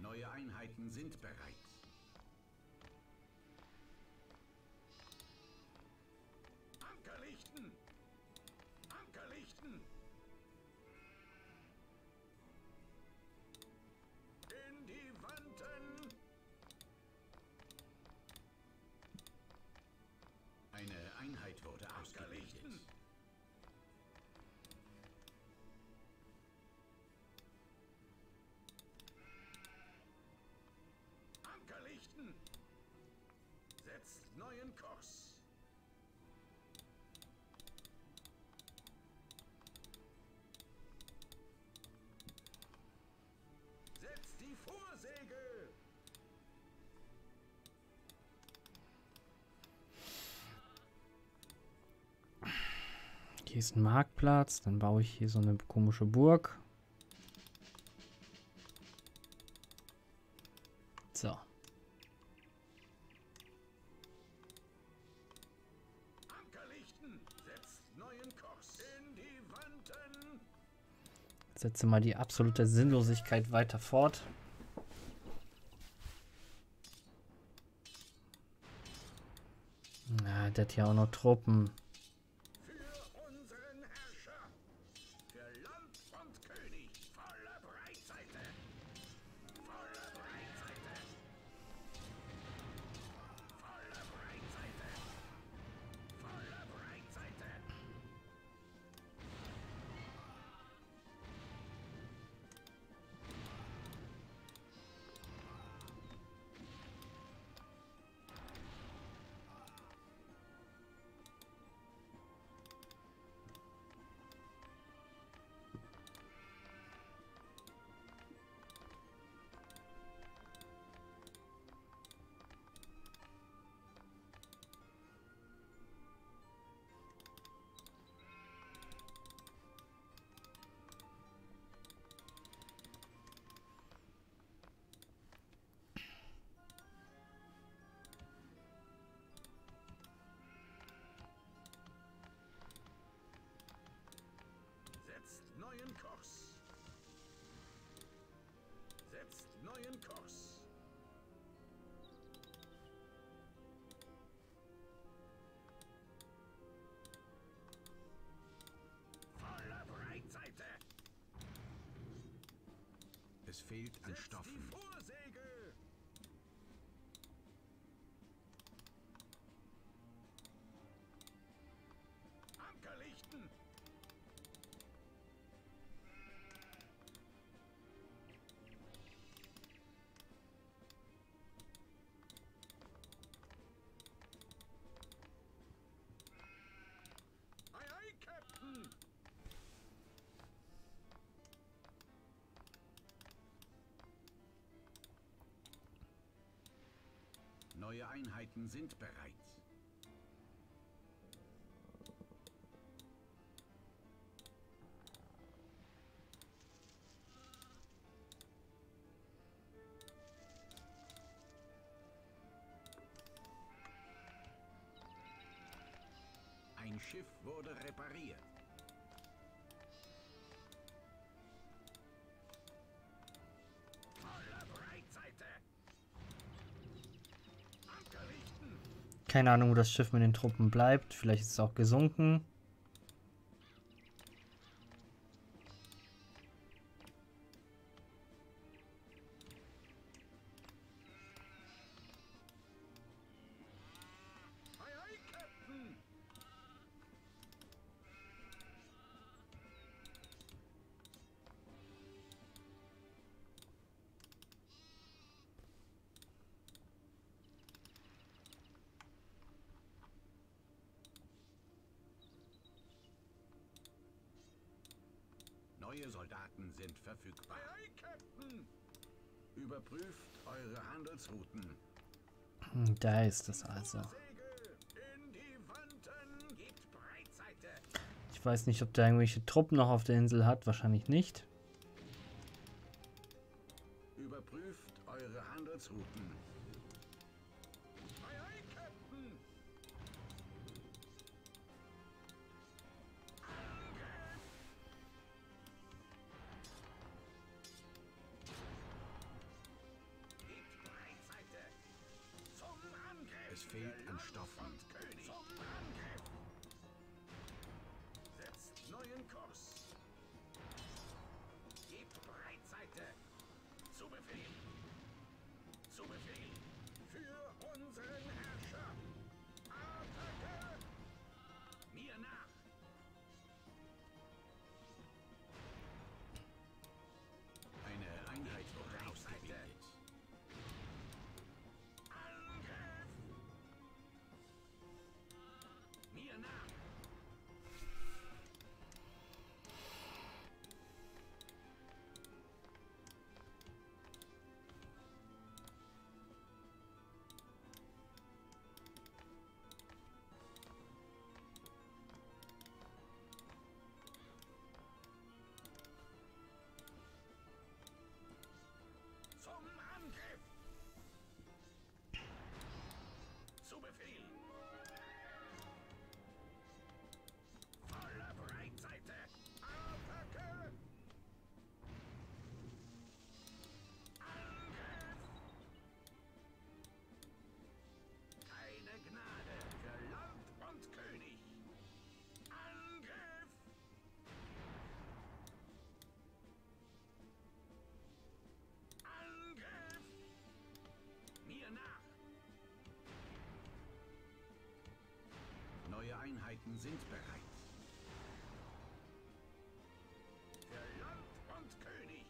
Neue Einheiten sind bereit. Ankerlichten! Ankerlichten! In die Wanten! Eine Einheit wurde ausgelichtet. Ankerlichten! Setzt neuen Kurs! Vorsegel! Hier ist ein Marktplatz, dann baue ich hier so eine komische Burg. So. Ankerlichten setzt neuen Kurs in die Wanten. Setze mal die absolute Sinnlosigkeit weiter fort. Der hat ja auch noch Truppen. Für unseren Herrscher, für Land und König, volle Breitseite, volle Breitseite, volle Breitseite, volle Breitseite. neuen Kurs. Setzt neuen Kurs. Volle Breitseite. Es fehlt an Setzt Stoffen. Die Vorsegel. Ankerlichten. Neue Einheiten sind bereit. Ein Schiff wurde repariert. Keine Ahnung, wo das Schiff mit den Truppen bleibt. Vielleicht ist es auch gesunken. Neue Soldaten sind verfügbar. Hey, Captain! Überprüft eure Handelsrouten. Da ist es also. Ich weiß nicht, ob der irgendwelche Truppen noch auf der Insel hat. Wahrscheinlich nicht. Überprüft eure Handelsrouten. Es fehlt an Stoffen. König. Setzt neuen Kurs. Gebt Breitseite. Zu Befehl. Zu Befehl. Für unseren Herrscher. Attacke. Mir nach. Eine Einheit wurde ausgebildet. Einheiten sind bereit. Für Land und König.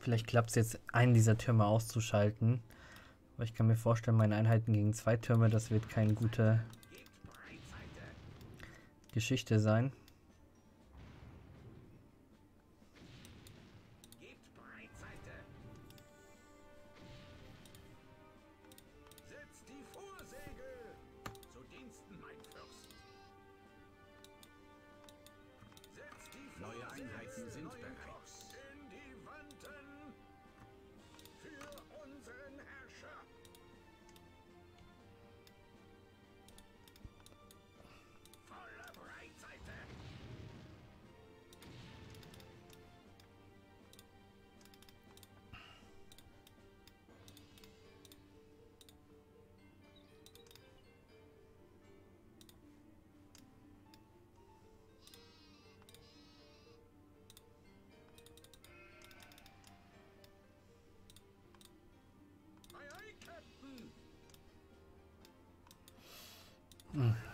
Vielleicht klappt es jetzt, einen dieser Türme auszuschalten. Aber ich kann mir vorstellen, meine Einheiten gegen zwei Türme, das wird keine gute Geschichte sein. Gebt Waffen sind bereit. In die Wanden für unseren Herrscher. Volle Breitseite.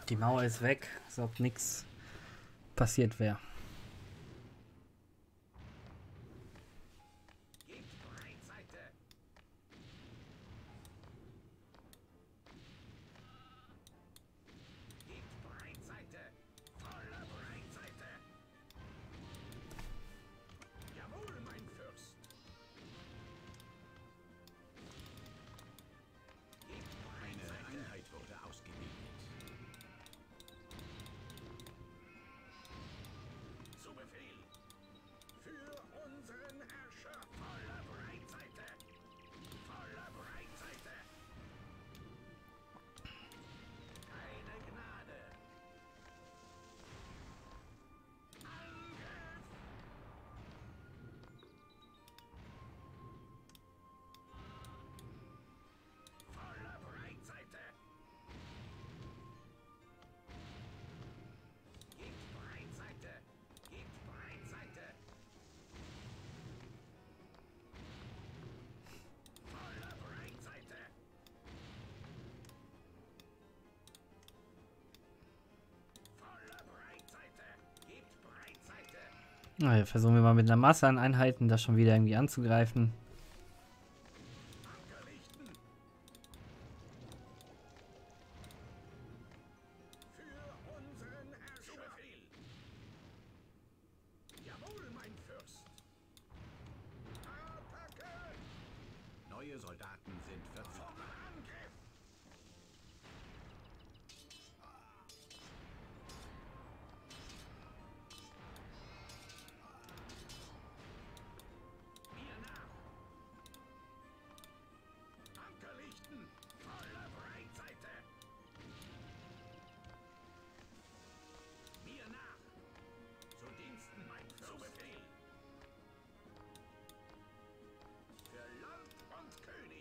Die Mauer ist weg, als ob nichts passiert wäre. Na ja, versuchen wir mal mit einer Masse an Einheiten das schon wieder irgendwie anzugreifen.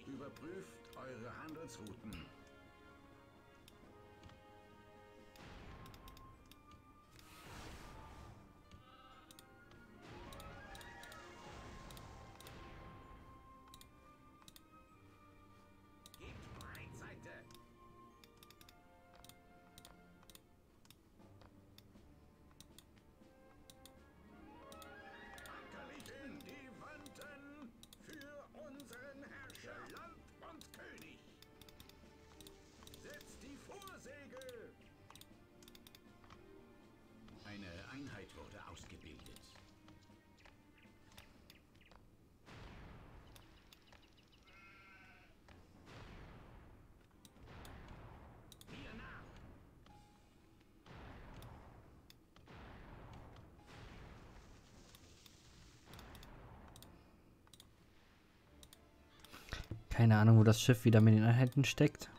Überprüft eure Handelsrouten. Wurde ausgebildet. Keine Ahnung, wo das Schiff wieder mit den Einheiten steckt.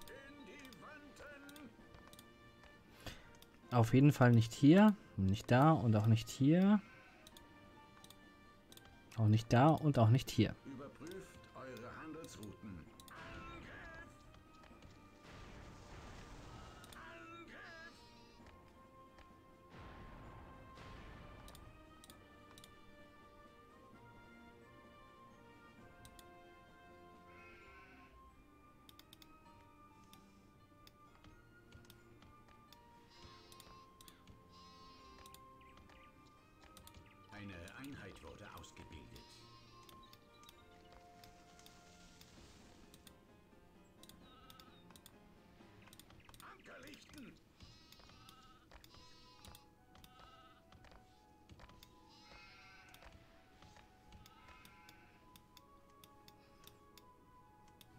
Auf jeden Fall nicht hier. Nicht da und auch nicht hier. Auch nicht da und auch nicht hier. Überprüft eure Handelsrouten. Einheit wurde ausgebildet. Anker lichten!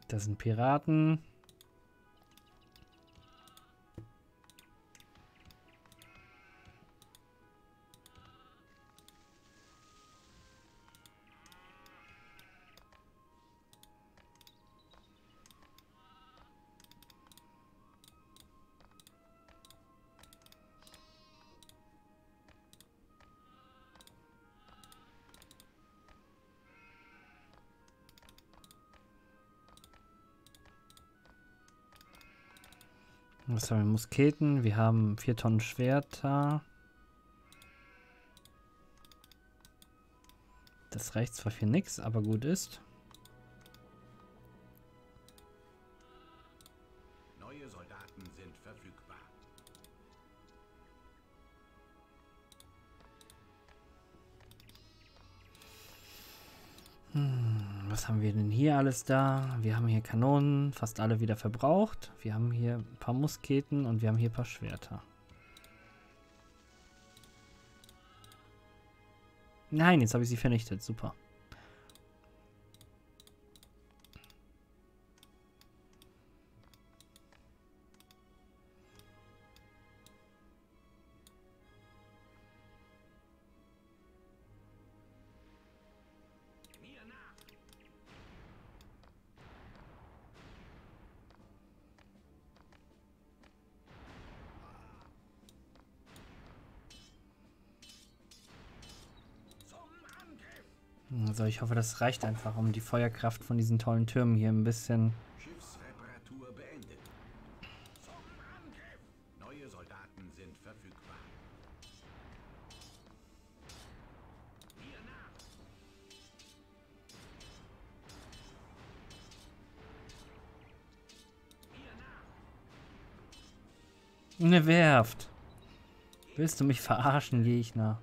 Das sind Piraten. Was haben wir? Musketen. Wir haben vier Tonnen Schwerter. Das reicht zwar für nichts, aber gut ist. Neue Soldaten sind verfügbar. Hm, was haben wir denn hier alles da? Wir haben hier Kanonen, fast alle wieder verbraucht. Wir haben hier ein paar Musketen und wir haben hier ein paar Schwerter. Nein, jetzt habe ich sie vernichtet. Super. Also ich hoffe, das reicht einfach, um die Feuerkraft von diesen tollen Türmen hier ein bisschen... Schiffsreparatur beendet. Zum Angriff. Neue Soldaten sind verfügbar. Hier nach. Hier nach. Eine Werft. Willst du mich verarschen, Gegner?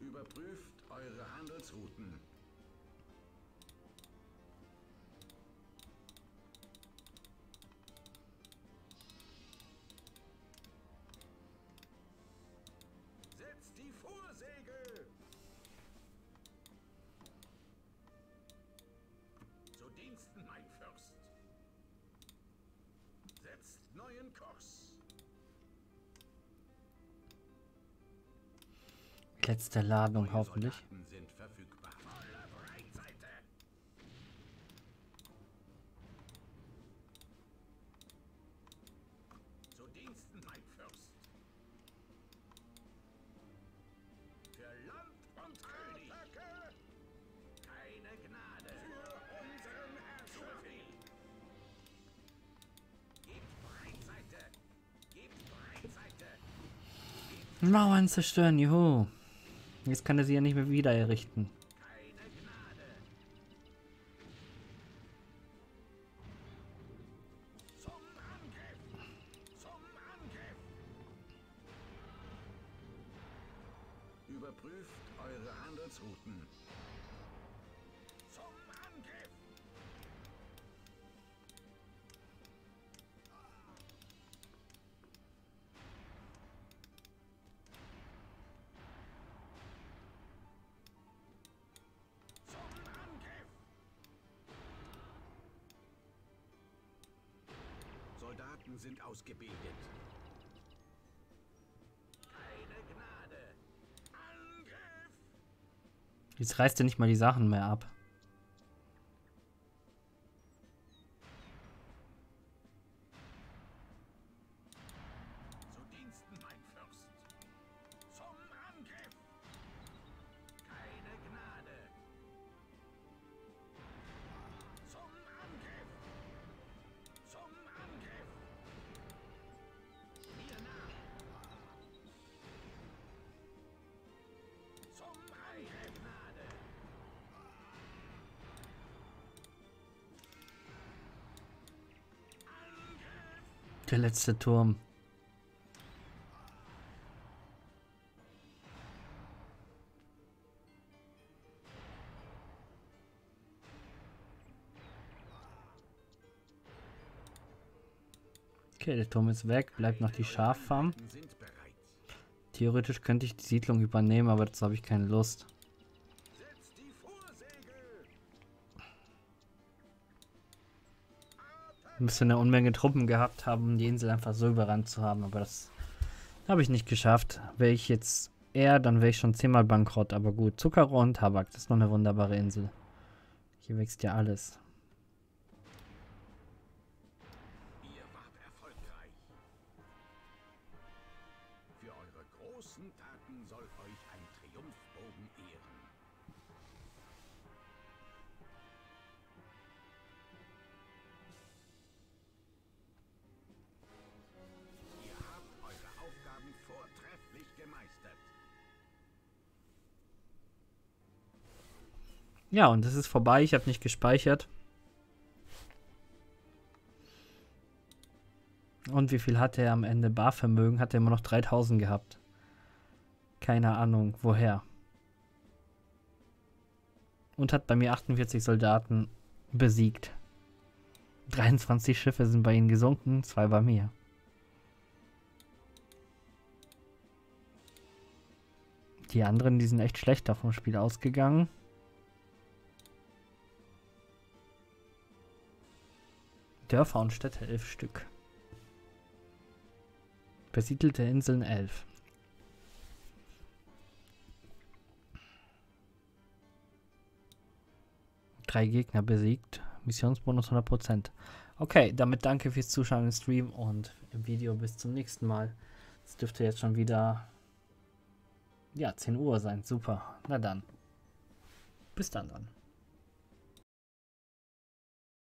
Überprüft eure Handelsrouten. Setzt die Vorsegel. Zu Diensten, mein Fürst. Setzt neuen Kurs. Letzte Ladung hoffentlich. Mauern zerstören, juhu. Jetzt kann er sie ja nicht mehr wieder errichten. Soldaten sind ausgebildet. Keine Gnade. Angriff. Jetzt reißt er nicht mal die Sachen mehr ab. Der letzte Turm. Okay, der Turm ist weg. Bleibt noch die Schaffarm. Theoretisch könnte ich die Siedlung übernehmen, aber dazu habe ich keine Lust. Ich müsste eine Unmenge Truppen gehabt haben, um die Insel einfach so überrannt zu haben, aber das habe ich nicht geschafft. Wäre ich jetzt eher, dann wäre ich schon zehnmal bankrott, aber gut. Zuckerrohr und Tabak, das ist noch eine wunderbare Insel. Hier wächst ja alles. Ja, und es ist vorbei. Ich habe nicht gespeichert. Und wie viel hatte er am Ende? Barvermögen hat er immer noch dreitausend gehabt. Keine Ahnung, woher. Und hat bei mir achtundvierzig Soldaten besiegt. dreiundzwanzig Schiffe sind bei ihm gesunken, zwei bei mir. Die anderen, die sind echt schlechter vom Spiel ausgegangen. Dörfer und Städte elf Stück. Besiedelte Inseln elf. Drei Gegner besiegt. Missionsbonus hundert Prozent. Okay, damit danke fürs Zuschauen im Stream und im Video. Bis zum nächsten Mal. Es dürfte jetzt schon wieder ja, zehn Uhr sein. Super. Na dann. Bis dann dann.